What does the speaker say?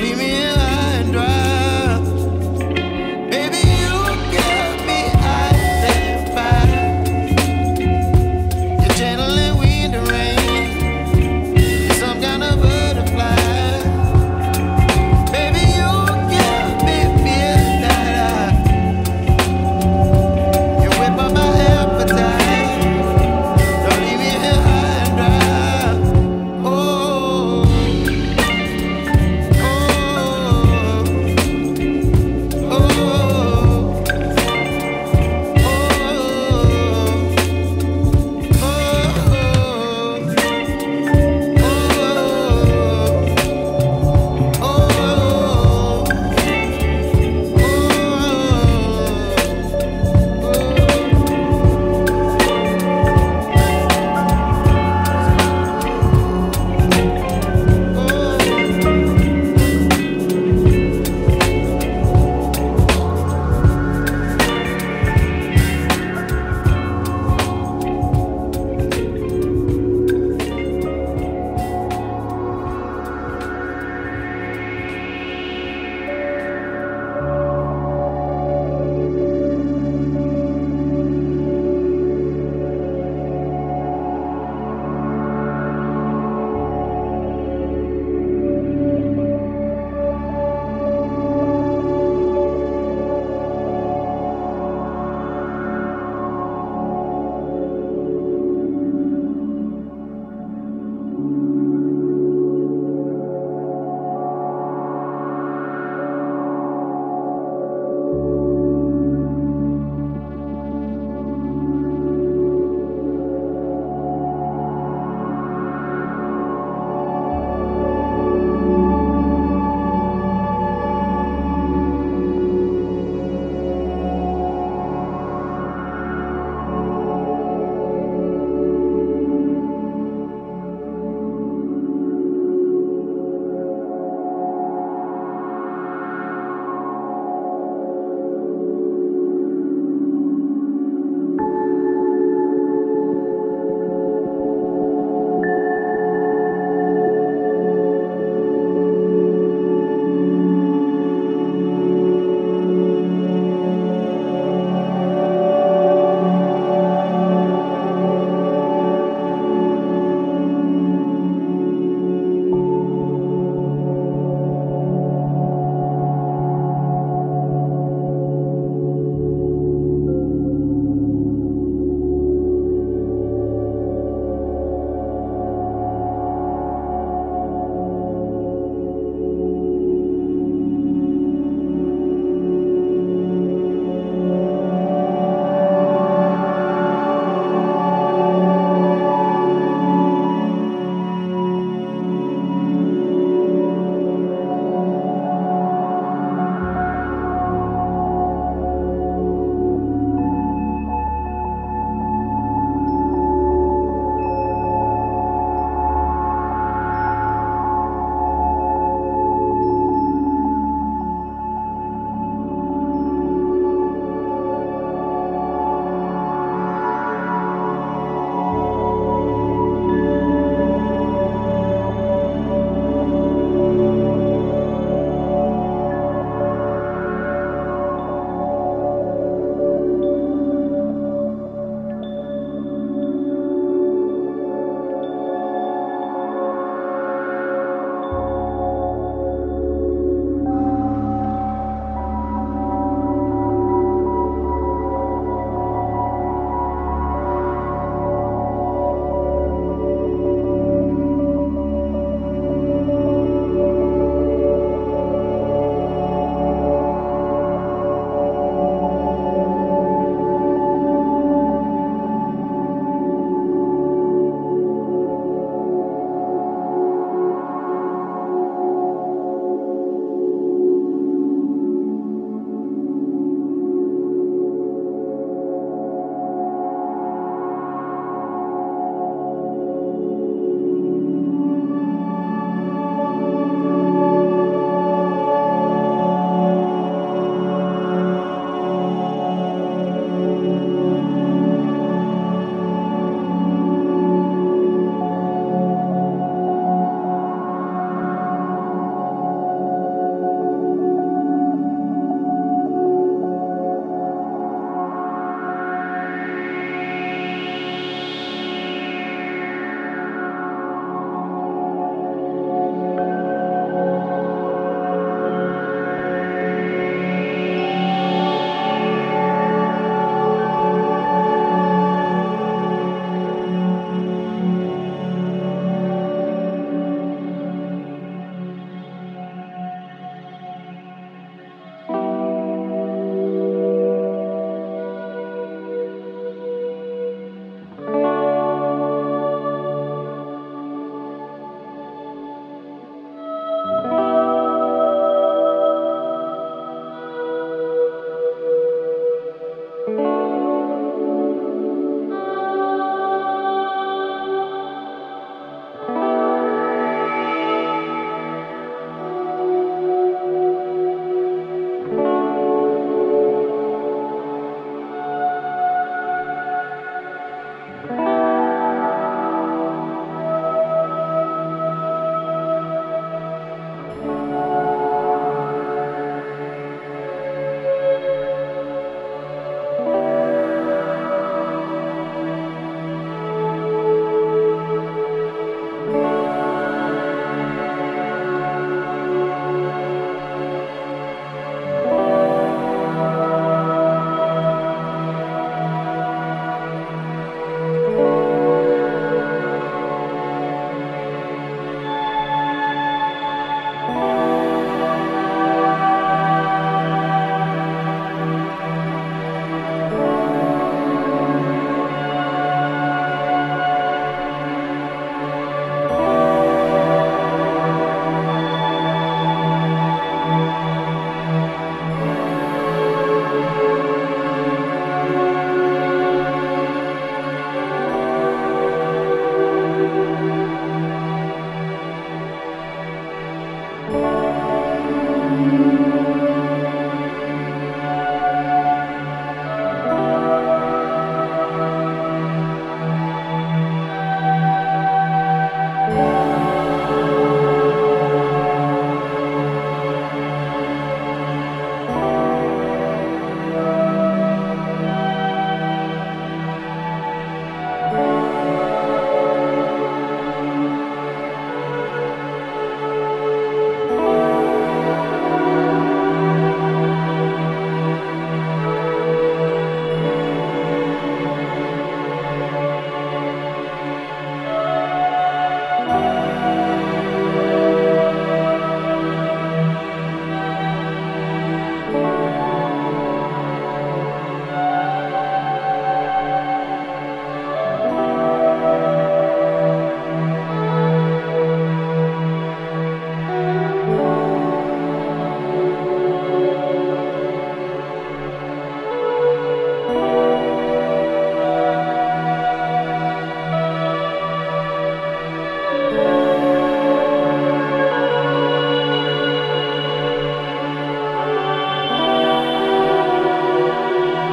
leave me alone.